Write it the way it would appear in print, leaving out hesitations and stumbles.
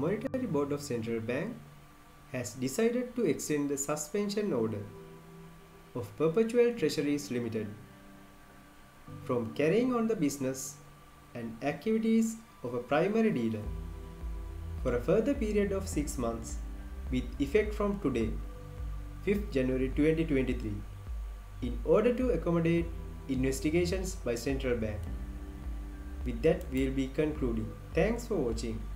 Monetary Board of Central Bank has decided to extend the suspension order of Perpetual Treasuries Limited from carrying on the business and activities of a primary dealer for a further period of 6 months with effect from today, 5th January 2023, in order to accommodate investigations by Central Bank. With that, we'll be concluding. Thanks for watching.